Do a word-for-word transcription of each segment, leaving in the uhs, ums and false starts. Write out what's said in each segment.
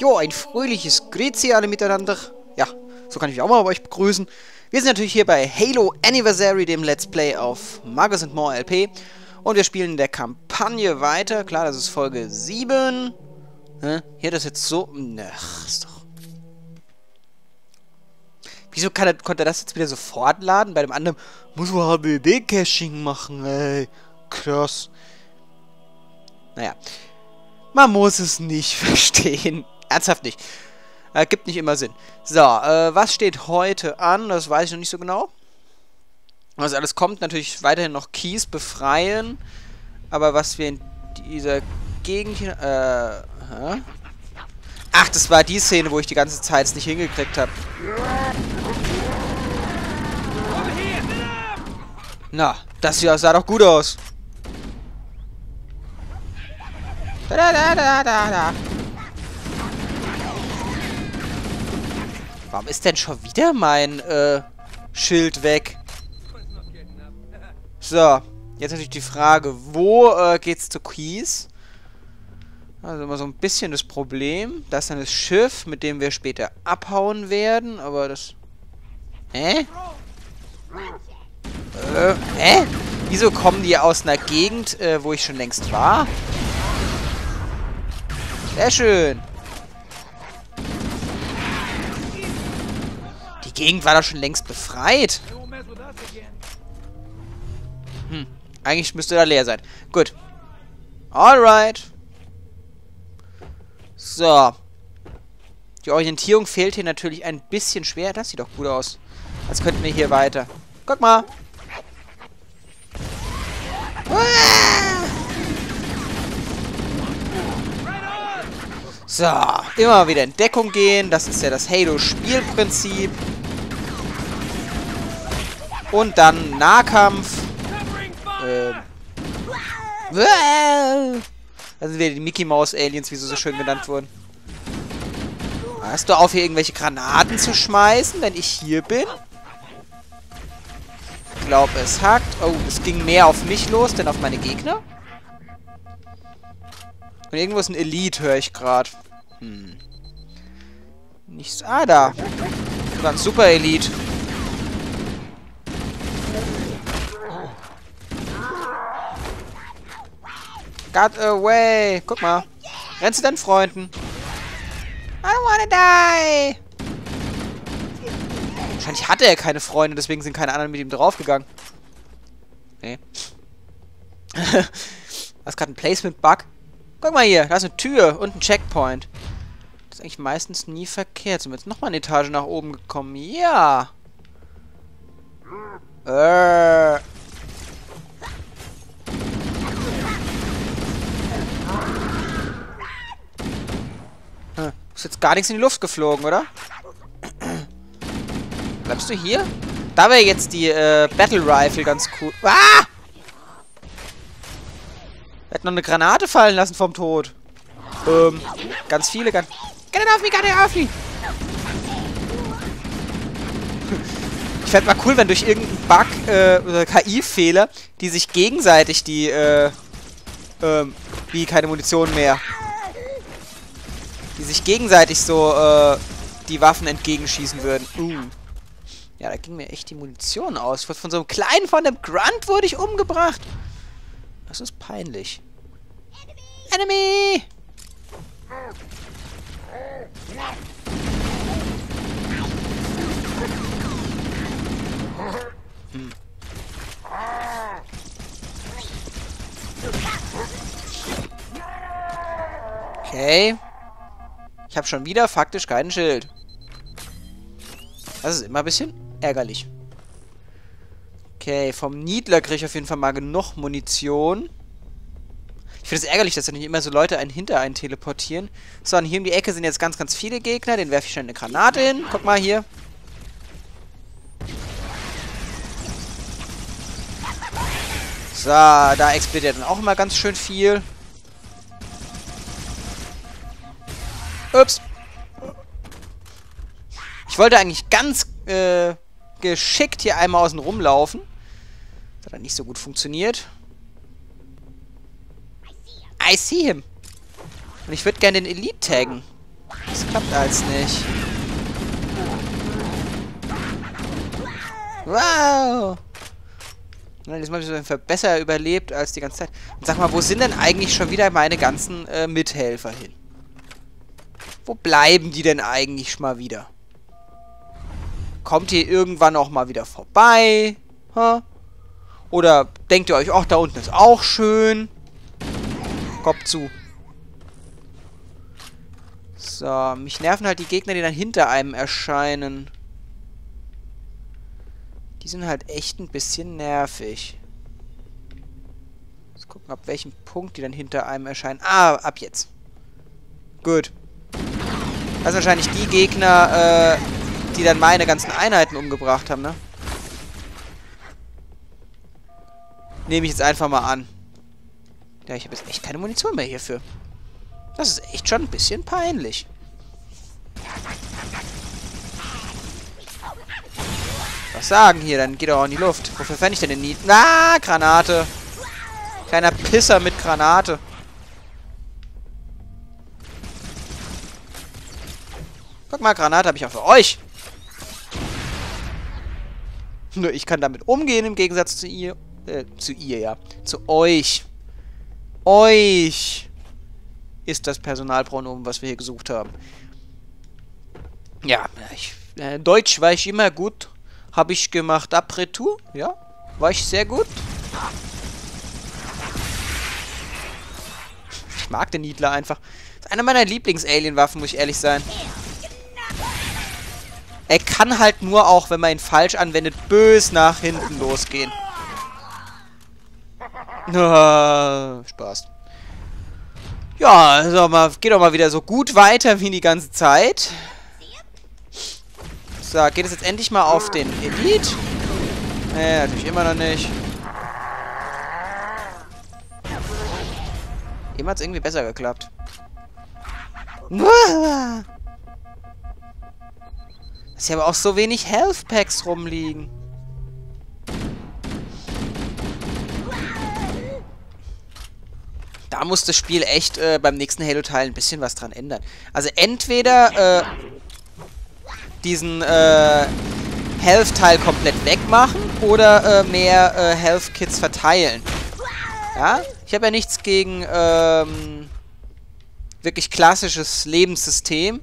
Jo, ein fröhliches Grüezi alle miteinander. Ja, so kann ich mich auch mal bei euch begrüßen. Wir sind natürlich hier bei Halo Anniversary, dem Let's Play auf MaggusAndMoreLP. Und wir spielen in der Kampagne weiter. Klar, das ist Folge sieben. Hm? Hier das jetzt so... Ach, ist doch... Wieso kann er, konnte er das jetzt wieder sofort laden? Bei dem anderen muss man H B B-Caching machen, ey. Krass. Naja. Man muss es nicht verstehen. Ernsthaft nicht. Äh, gibt nicht immer Sinn. So, äh, was steht heute an? Das weiß ich noch nicht so genau. Was alles kommt, natürlich weiterhin noch Keyes befreien. Aber was wir in dieser Gegend hier... Äh, hä? Ach, das war die Szene, wo ich die ganze Zeit es nicht hingekriegt habe. Na, das hier sah doch gut aus. Da, da, da, da, da, da. Warum ist denn schon wieder mein äh, Schild weg? So, jetzt natürlich die Frage, wo äh, geht's zu Keyes? Also immer so ein bisschen das Problem. Da ist dann das Schiff, mit dem wir später abhauen werden, aber das... Hä? Äh, hä? Wieso kommen die aus einer Gegend, äh, wo ich schon längst war? Sehr schön. Die Gegend war doch schon längst befreit. Hm, eigentlich müsste da leer sein. Gut. Alright. So. Die Orientierung fehlt hier natürlich ein bisschen schwer. Das sieht doch gut aus. Als könnten wir hier weiter. Guck mal. Ah! So, immer wieder in Deckung gehen. Das ist ja das Halo-Spielprinzip. Und dann Nahkampf. Ähm. Das sind wieder die Mickey-Maus-Aliens, wie sie so schön genannt wurden. Hast du auf, hier irgendwelche Granaten zu schmeißen, wenn ich hier bin? Ich glaube, es hackt. Oh, es ging mehr auf mich los, denn auf meine Gegner. Und irgendwo ist ein Elite, höre ich gerade. Hm. Nichts. Ah, da. Sogar ein Super Elite. Got away. Guck mal. Renn zu deinen Freunden. I don't wanna die. Wahrscheinlich hatte er keine Freunde, deswegen sind keine anderen mit ihm draufgegangen. Nee. Das ist gerade ein Placement-Bug. Guck mal hier, da ist eine Tür und ein Checkpoint. Das ist eigentlich meistens nie verkehrt. Sind wir jetzt nochmal eine Etage nach oben gekommen? Ja! Äh. Hm. Ist jetzt gar nichts in die Luft geflogen, oder? Bleibst du hier? Da wäre jetzt die äh, Battle Rifle ganz cool. Ah! Er hat noch eine Granate fallen lassen vom Tod. Ähm, ganz viele, ganz... Get it off me, get it off me! Ich fände mal cool, wenn durch irgendeinen Bug äh, oder K I-Fehler, die sich gegenseitig die, äh, ähm, wie keine Munition mehr, die sich gegenseitig so, äh, die Waffen entgegenschießen würden. Uh. Ja, da ging mir echt die Munition aus. Ich wurde von so einem kleinen, von einem Grunt wurde ich umgebracht. Das ist peinlich. Enemy! Hm. Okay. Ich habe schon wieder faktisch keinen Schild. Das ist immer ein bisschen ärgerlich. Okay, vom Niedler kriege ich auf jeden Fall mal genug Munition. Ich finde es ärgerlich, dass da nicht immer so Leute einen hinter einen teleportieren. So, und hier um die Ecke sind jetzt ganz, ganz viele Gegner. Den werfe ich schnell eine Granate hin. Guck mal hier. So, da explodiert dann auch immer ganz schön viel. Ups. Ich wollte eigentlich ganz äh, geschickt hier einmal außen rumlaufen. Das hat nicht so gut funktioniert. I see him. Und ich würde gerne den Elite taggen. Das klappt alles nicht. Wow! Diesmal habe ich es besser überlebt als die ganze Zeit. Und sag mal, wo sind denn eigentlich schon wieder meine ganzen äh, Mithelfer hin? Wo bleiben die denn eigentlich mal wieder? Kommt ihr irgendwann auch mal wieder vorbei? Ha? Oder denkt ihr euch, ach, da unten ist auch schön? Kopf zu. So, mich nerven halt die Gegner, die dann hinter einem erscheinen. Die sind halt echt ein bisschen nervig. Let's gucken, ab welchem Punkt die dann hinter einem erscheinen. Ah, ab jetzt. Gut. Das sind wahrscheinlich die Gegner, äh, die dann meine ganzen Einheiten umgebracht haben, ne? Nehme ich jetzt einfach mal an. Ja, ich habe jetzt echt keine Munition mehr hierfür. Das ist echt schon ein bisschen peinlich. Was sagen hier? Dann geht er auch in die Luft. Wofür fände ich denn den Nied? Na, ah, Granate. Kleiner Pisser mit Granate. Guck mal, Granate habe ich auch für euch. Nur ich kann damit umgehen, im Gegensatz zu ihr. Äh, zu ihr, ja. Zu euch. Euch ist das Personalpronomen, was wir hier gesucht haben. Ja, ich, äh, Deutsch war ich immer gut. Habe ich gemacht. Après tout. Ja, war ich sehr gut. Ich mag den Niedler einfach. Das ist einer meiner Lieblings-Alien-Waffen, muss ich ehrlich sein. Er kann halt nur auch, wenn man ihn falsch anwendet, bös nach hinten losgehen. Ah, Spaß. Ja, also mal, geht doch mal wieder so gut weiter wie die ganze Zeit. So, geht es jetzt endlich mal auf den Elite? Nee, natürlich immer noch nicht. Eben hat es irgendwie besser geklappt. Dass hier aber auch so wenig Health Packs rumliegen. Da muss das Spiel echt äh, beim nächsten Halo-Teil ein bisschen was dran ändern. Also entweder äh, diesen äh, Health-Teil komplett wegmachen oder äh, mehr äh, Health-Kits verteilen. Ja? Ich habe ja nichts gegen ähm, wirklich klassisches Lebenssystem.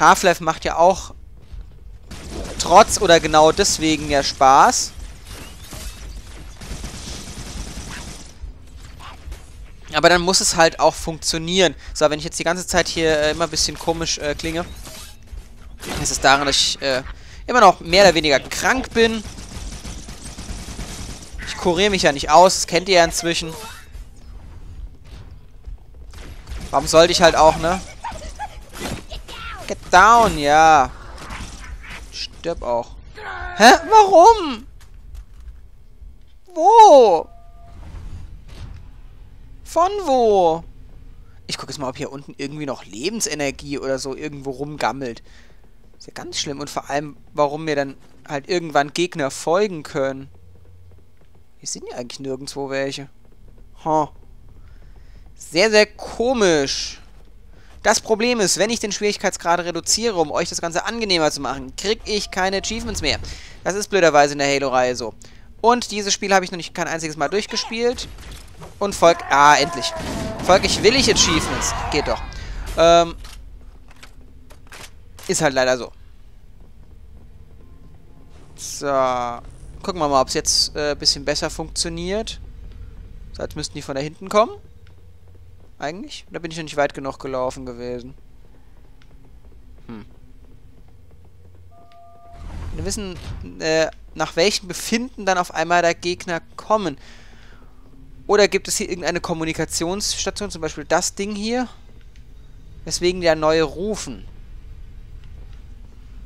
Half-Life macht ja auch trotz oder genau deswegen ja Spaß. Aber dann muss es halt auch funktionieren. So, wenn ich jetzt die ganze Zeit hier äh, immer ein bisschen komisch äh, klinge, ist es daran, dass ich äh, immer noch mehr oder weniger krank bin. Ich kuriere mich ja nicht aus, das kennt ihr ja inzwischen. Warum sollte ich halt auch, ne? Get down, ja. Stirb auch. Hä? Warum? Wo? Von wo? Ich gucke jetzt mal, ob hier unten irgendwie noch Lebensenergie oder so irgendwo rumgammelt. Ist ja ganz schlimm. Und vor allem, warum mir dann halt irgendwann Gegner folgen können. Hier sind ja eigentlich nirgendwo welche. Huh. Sehr, sehr komisch. Das Problem ist, wenn ich den Schwierigkeitsgrad reduziere, um euch das Ganze angenehmer zu machen, kriege ich keine Achievements mehr. Das ist blöderweise in der Halo-Reihe so. Und dieses Spiel habe ich noch nicht kein einziges Mal durchgespielt. Und folg... Ah, endlich. Folglich will ich Achievements. Geht doch. Ähm, ist halt leider so. So. Gucken wir mal, ob es jetzt ein äh, bisschen besser funktioniert. So, jetzt müssten die von da hinten kommen. Eigentlich? Da bin ich noch nicht weit genug gelaufen gewesen. Hm. Wir wissen, äh, nach welchen Befinden dann auf einmal der Gegner kommen. Oder gibt es hier irgendeine Kommunikationsstation, zum Beispiel das Ding hier, weswegen die ja neue rufen?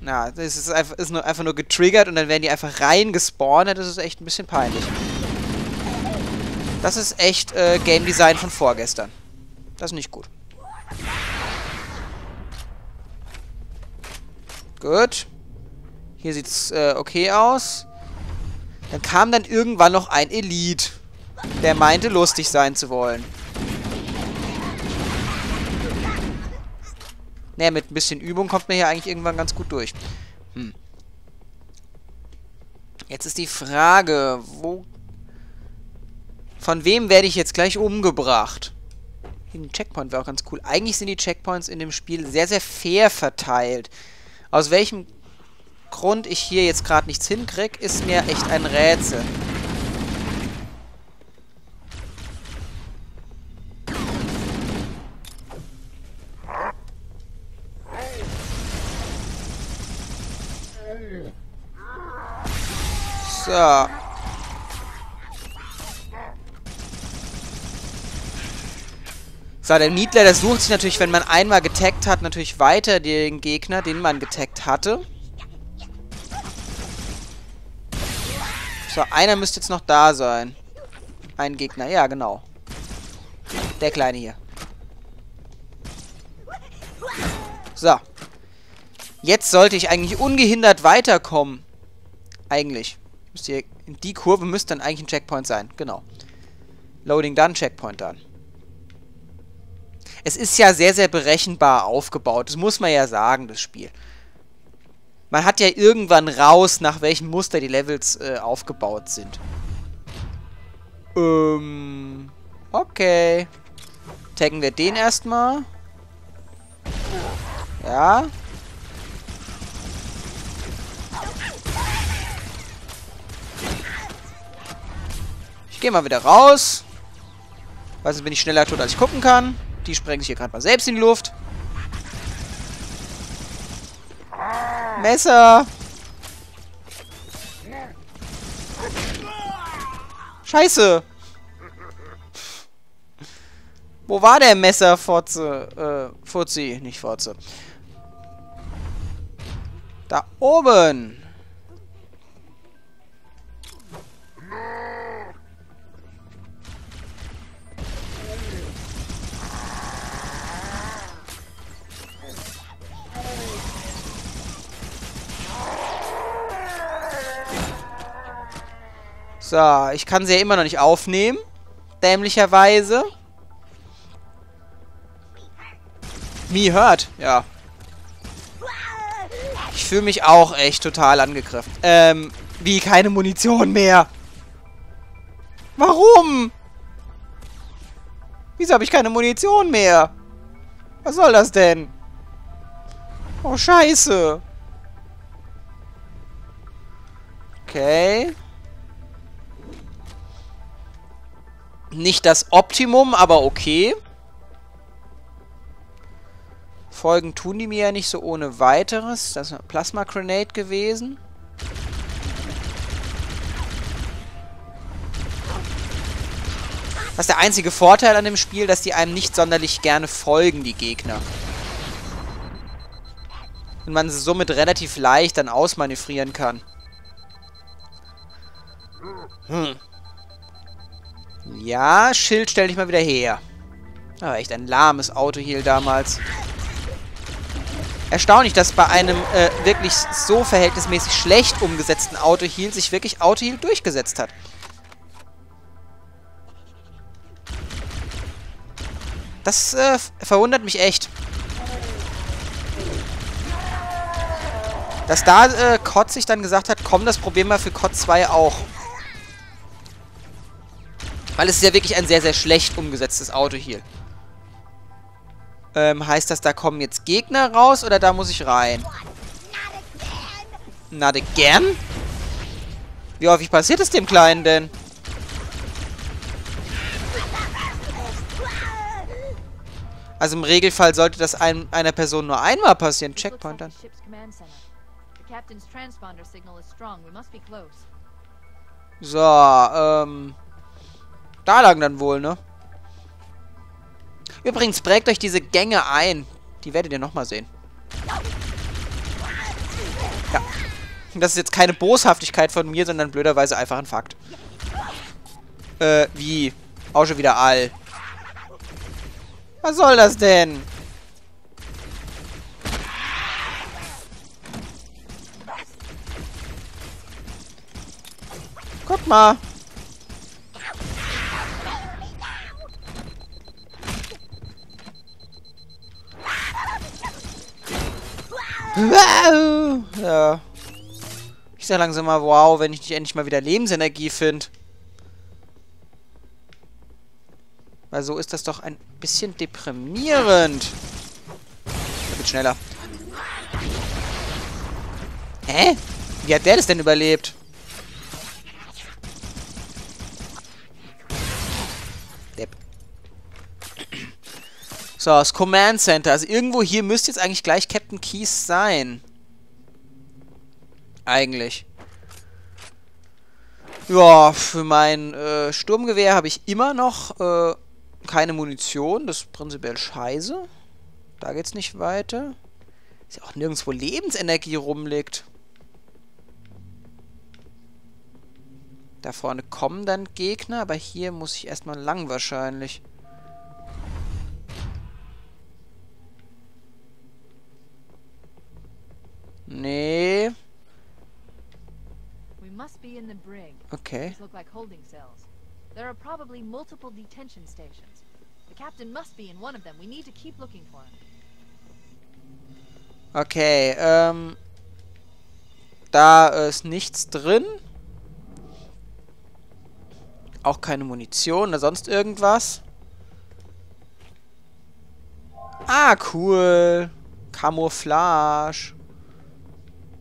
Na, das ist einfach, ist nur, einfach nur getriggert und dann werden die einfach rein gespawnt. Das ist echt ein bisschen peinlich. Das ist echt äh, Game Design von vorgestern. Das ist nicht gut. Gut. Hier sieht's äh, okay aus. Dann kam dann irgendwann noch ein Elite. Der meinte, lustig sein zu wollen. Naja, mit ein bisschen Übung kommt man hier eigentlich irgendwann ganz gut durch. Hm. Jetzt ist die Frage, wo... Von wem werde ich jetzt gleich umgebracht? Ein Checkpoint wäre auch ganz cool. Eigentlich sind die Checkpoints in dem Spiel sehr, sehr fair verteilt. Aus welchem Grund ich hier jetzt gerade nichts hinkriege, ist mir echt ein Rätsel. So. So, der Niedler, der sucht sich natürlich, wenn man einmal getaggt hat, natürlich weiter den Gegner, den man getaggt hatte. So, einer müsste jetzt noch da sein. Ein Gegner, ja, genau. Der Kleine hier. So. Jetzt sollte ich eigentlich ungehindert weiterkommen. Eigentlich. Müsst ihr in die Kurve müsste dann eigentlich ein Checkpoint sein, genau. Loading dann, Checkpoint dann. Es ist ja sehr, sehr berechenbar aufgebaut. Das muss man ja sagen, das Spiel. Man hat ja irgendwann raus, nach welchem Muster die Levels äh, aufgebaut sind. Ähm, okay. Taggen wir den erstmal. Ja. Ich gehe mal wieder raus. Also bin ich schneller tot, als ich gucken kann. Die sprengen sich hier gerade mal selbst in die Luft. Messer. Scheiße. Wo war der Messer, Fotze? Äh, Fotzi, nicht Fotze. Da oben. So, ich kann sie ja immer noch nicht aufnehmen. Dämlicherweise. Me hurt, ja. Ich fühle mich auch echt total angegriffen. Ähm, wie keine Munition mehr. Warum? Wieso habe ich keine Munition mehr? Was soll das denn? Oh, scheiße. Okay. Nicht das Optimum, aber okay. Folgen tun die mir ja nicht so ohne weiteres. Das ist eine Plasma Grenade gewesen. Das ist der einzige Vorteil an dem Spiel, dass die einem nicht sonderlich gerne folgen, die Gegner. Und man sie somit relativ leicht dann ausmanövrieren kann. Hm. Ja, Schild stelle ich mal wieder her. Ah, echt ein lahmes Auto hier damals. Erstaunlich, dass bei einem äh, wirklich so verhältnismäßig schlecht umgesetzten Autoheal sich wirklich Autoheal durchgesetzt hat. Das äh, verwundert mich echt. Dass da äh, Kotz sich dann gesagt hat, komm, das probieren wir für Kotz zwei auch. Weil es ist ja wirklich ein sehr, sehr schlecht umgesetztes Autoheal. Ähm, heißt das, da kommen jetzt Gegner raus oder da muss ich rein? Not again? Wie häufig passiert es dem Kleinen denn? Also im Regelfall sollte das ein, einer Person nur einmal passieren. Checkpoint dann. So, ähm... Da lang dann wohl, ne? Übrigens, prägt euch diese Gänge ein. Die werdet ihr nochmal sehen. Ja. Das ist jetzt keine Boshaftigkeit von mir, sondern blöderweise einfach ein Fakt. Äh, wie? Auch schon wieder all. Was soll das denn? Guck mal. Wow. Ja. Ich sag langsam mal, wow, wenn ich nicht endlich mal wieder Lebensenergie finde. Weil so ist das doch ein bisschen deprimierend. Da wird schneller. Hä? Wie hat der das denn überlebt? Depp. So, das Command Center. Also irgendwo hier müsste jetzt eigentlich gleich Captain Keyes sein. Eigentlich. Ja, für mein äh, Sturmgewehr habe ich immer noch äh, keine Munition. Das ist prinzipiell scheiße. Da geht's nicht weiter. Ist ja auch nirgendwo Lebensenergie rumliegt. Da vorne kommen dann Gegner, aber hier muss ich erstmal lang wahrscheinlich. Nee. Okay. Okay, ähm... da ist nichts drin. Auch keine Munition oder sonst irgendwas. Ah, cool. Camouflage.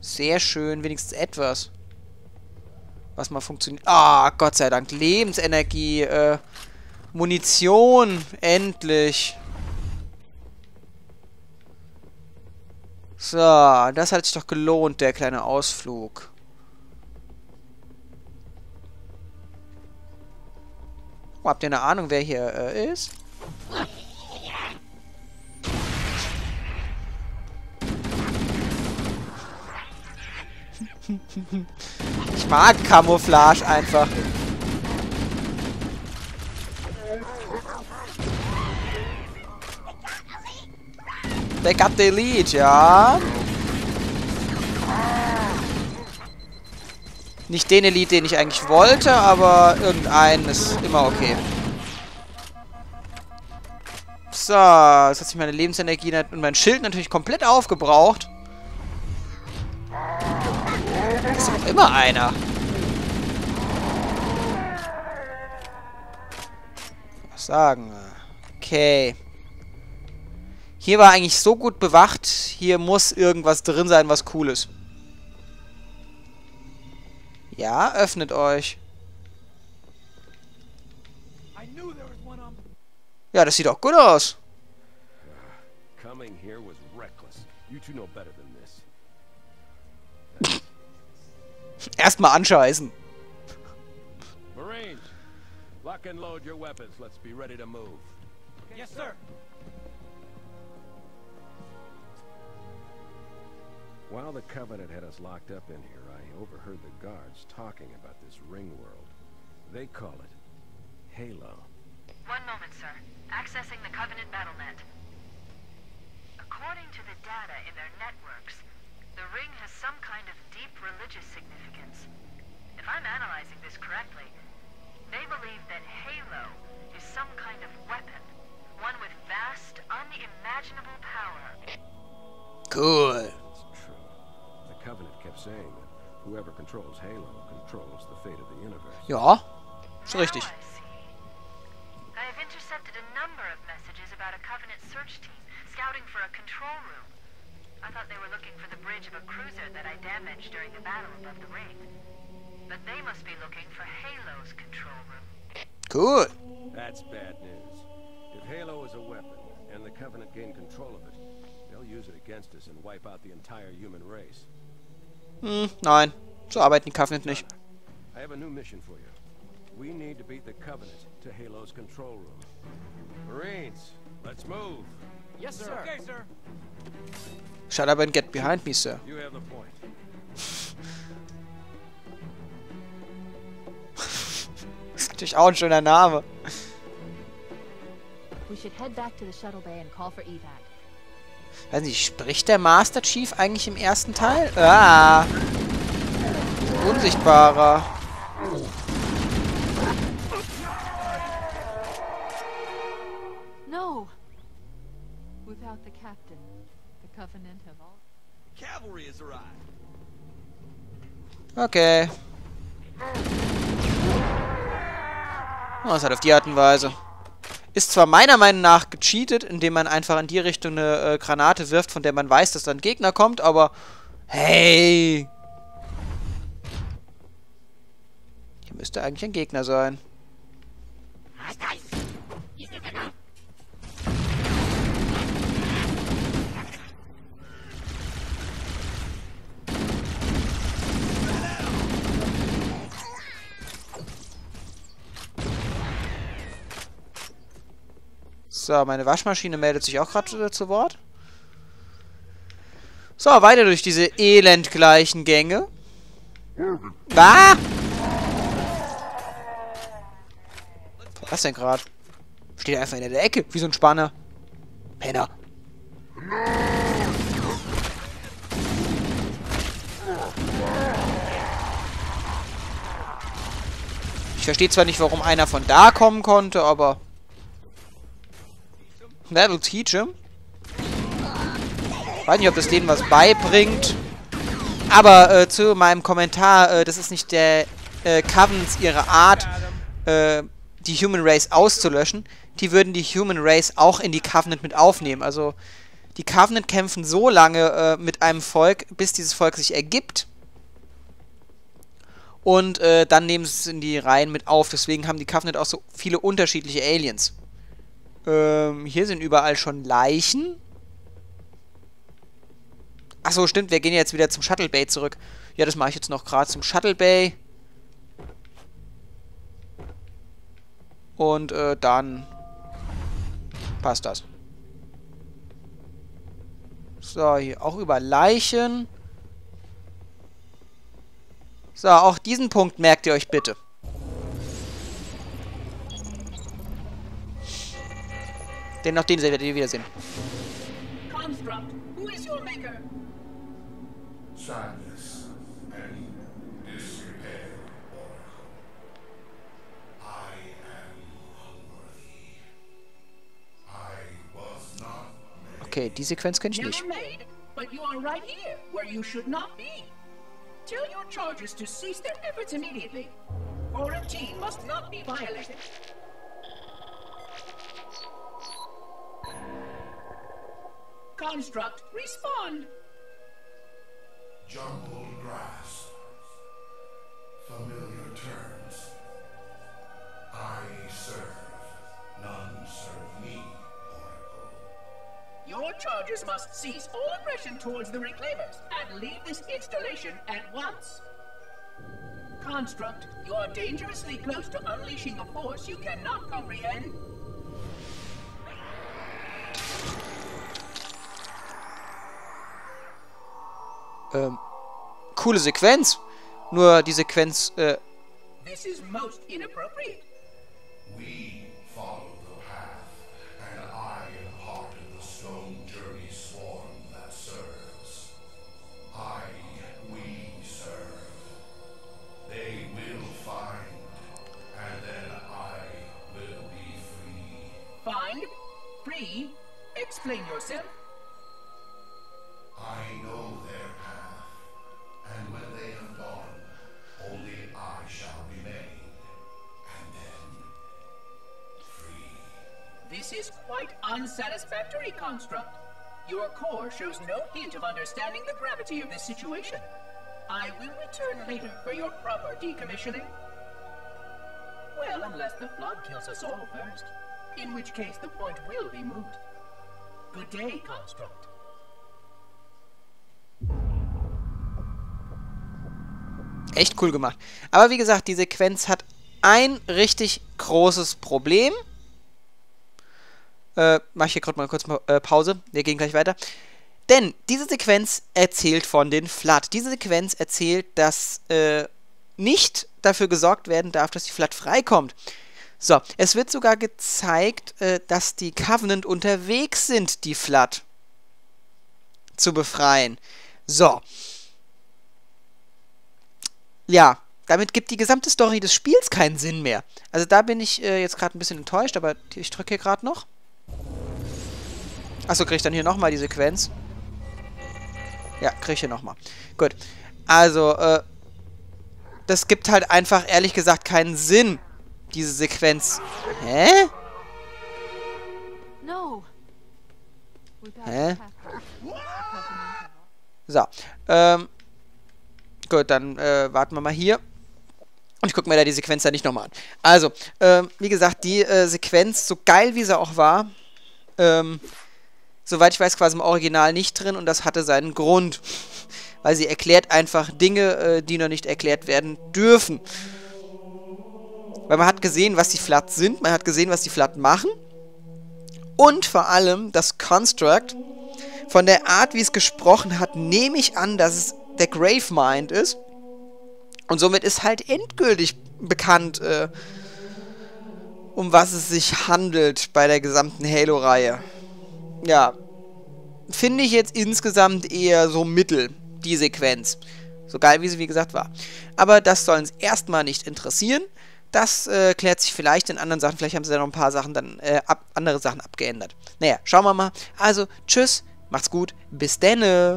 Sehr schön, wenigstens etwas. Was mal funktioniert. Ah, Gott sei Dank. Lebensenergie. Äh, Munition. Endlich. So, das hat sich doch gelohnt, der kleine Ausflug. Oh, habt ihr eine Ahnung, wer hier äh, ist? Ich mag Camouflage einfach. They got the lead, ja. Nicht den Elite, den ich eigentlich wollte, aber irgendeinen ist immer okay. So, jetzt hat sich meine Lebensenergie und mein Schild natürlich komplett aufgebraucht. Das ist auch immer einer. Was sagen wir? Okay. Hier war eigentlich so gut bewacht. Hier muss irgendwas drin sein, was cool ist. Ja, öffnet euch. Ja, das sieht auch gut aus. Erstmal anscheißen. While the Covenant had us locked up in here, I overheard the guards talking about this ring world. They call it Halo. One moment, sir. Accessing the Covenant battlenet. According to the data in their networks, the ring has some kind of deep religious significance. If I'm analyzing this correctly, they believe that Halo is some kind of weapon, one with vast, unimaginable power. Cool. Covenant kept saying that whoever controls Halo controls the fate of the universe. Ja, ist richtig. I have intercepted a number of messages about a Covenant search team scouting for a control room. I thought they were looking for the bridge of a cruiser that I damaged during the battle above the ring. But they must be looking for Halo's control room. Good. That's bad news. If Halo is a weapon and the Covenant gain control of it, they'll use it against us and wipe out the entire human race. Hm, nein. So arbeiten die Covenant nicht. Shut up and get behind me, sir. Das ist natürlich auch ein schöner Name. Weiß nicht, spricht der Master Chief eigentlich im ersten Teil? Ah! Unsichtbarer. No. Without the captain, the Covenant have all. Okay. Oh, ist halt auf die Art und Weise. Ist zwar meiner Meinung nach gecheatet, indem man einfach in die Richtung eine äh, Granate wirft, von der man weiß, dass da ein Gegner kommt, aber... Hey! Hier müsste eigentlich ein Gegner sein. So, meine Waschmaschine meldet sich auch gerade zu Wort. So, weiter durch diese elendgleichen Gänge. Ah! Was denn gerade? Steht einfach in der Ecke, wie so ein Spanner. Penner. Ich verstehe zwar nicht, warum einer von da kommen konnte, aber... That'll teach him. Ich weiß nicht, ob das denen was beibringt. Aber äh, zu meinem Kommentar, äh, das ist nicht der äh, Covenants ihre Art, äh, die Human Race auszulöschen. Die würden die Human Race auch in die Covenant mit aufnehmen. Also die Covenant kämpfen so lange äh, mit einem Volk, bis dieses Volk sich ergibt. Und äh, dann nehmen sie es in die Reihen mit auf. Deswegen haben die Covenant auch so viele unterschiedliche Aliens. Ähm, hier sind überall schon Leichen. Achso, stimmt, wir gehen jetzt wieder zum Shuttle Bay zurück. Ja, das mache ich jetzt noch gerade zum Shuttle Bay. Und äh, dann passt das. So, hier auch über Leichen. So, auch diesen Punkt merkt ihr euch bitte. Denn nach dem werdet ihr wiedersehen. Construct, who is your maker? Sadness and disrepair, Oracle. I am unworthy. I was not made. Okay, die Sequenz kenne ich nicht. Never made, but you are right here, where you should not be. Tell your charges to cease their efforts immediately. Oracle must not be violated. Construct, respond! Jumbled grass. Familiar terms. I serve. None serve me, Oracle. Your charges must cease all aggression towards the Reclaimers and leave this installation at once. Construct, you are dangerously close to unleashing a force you cannot comprehend. Ähm, coole Sequenz. Nur die Sequenz, äh... This is most inappropriate. We follow the path, and I impart the stone journey swarm that serves. I, we serve. They will find, and then I will be free. Find? Free? Explain yourself. I know their path, and when they have gone, only I shall remain, and then free. This is quite unsatisfactory, Construct. Your core shows no hint of understanding the gravity of this situation. I will return later for your proper decommissioning. Well, unless the Flood kills us all first, in which case the point will be moot. Good day, Construct. Echt cool gemacht. Aber wie gesagt, die Sequenz hat ein richtig großes Problem. Äh, mach ich hier gerade mal kurz mal, äh, Pause. Wir gehen gleich weiter. Denn diese Sequenz erzählt von den Flood. Diese Sequenz erzählt, dass äh, nicht dafür gesorgt werden darf, dass die Flood freikommt. So, es wird sogar gezeigt, äh, dass die Covenant unterwegs sind, die Flood zu befreien. So. Ja, damit gibt die gesamte Story des Spiels keinen Sinn mehr. Also da bin ich äh, jetzt gerade ein bisschen enttäuscht, aber ich drücke hier gerade noch. Achso, kriege ich dann hier nochmal die Sequenz. Ja, krieg ich hier nochmal. Gut. Also, äh, das gibt halt einfach, ehrlich gesagt, keinen Sinn, diese Sequenz. Hä? Hä? So, ähm, gut, dann äh, warten wir mal hier. Und ich gucke mir da die Sequenz ja nicht nochmal an. Also, ähm, wie gesagt, die äh, Sequenz, so geil wie sie auch war, ähm, soweit ich weiß, quasi im Original nicht drin, und das hatte seinen Grund. Weil sie erklärt einfach Dinge, äh, die noch nicht erklärt werden dürfen. Weil man hat gesehen, was die Flood sind, man hat gesehen, was die Flood machen. Und vor allem das Construct, von der Art, wie es gesprochen hat, nehme ich an, dass es der Gravemind ist. Und somit ist halt endgültig bekannt, äh, um was es sich handelt bei der gesamten Halo-Reihe. Ja, finde ich jetzt insgesamt eher so mittel, die Sequenz. So geil, wie sie, wie gesagt, war. Aber das soll uns erstmal nicht interessieren. Das äh, klärt sich vielleicht in anderen Sachen. Vielleicht haben sie da noch ein paar Sachen dann, äh, ab, andere Sachen abgeändert. Naja, schauen wir mal. Also, tschüss, macht's gut, bis denne.